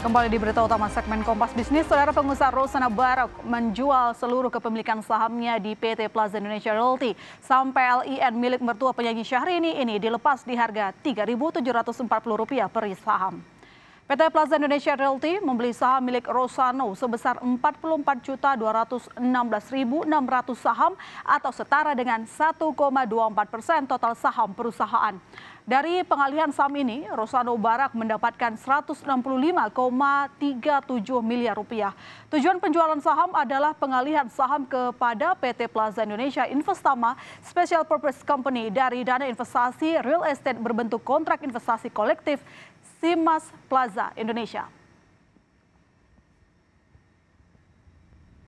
Kembali di berita utama segmen Kompas Bisnis, saudara pengusaha Rosano Barack menjual seluruh kepemilikan sahamnya di PT Plaza Indonesia Royalty. Saham PLIN milik mertua penyanyi Syahrini ini dilepas di harga Rp3.740 per saham. PT Plaza Indonesia Realty membeli saham milik Rosano sebesar 44.216.600 saham atau setara dengan 1,24% total saham perusahaan. Dari pengalihan saham ini, Rosano Barack mendapatkan Rp165,37 miliar. Tujuan penjualan saham adalah pengalihan saham kepada PT Plaza Indonesia Investama Special Purpose Company dari dana investasi real estate berbentuk kontrak investasi kolektif Simas Plaza Indonesia.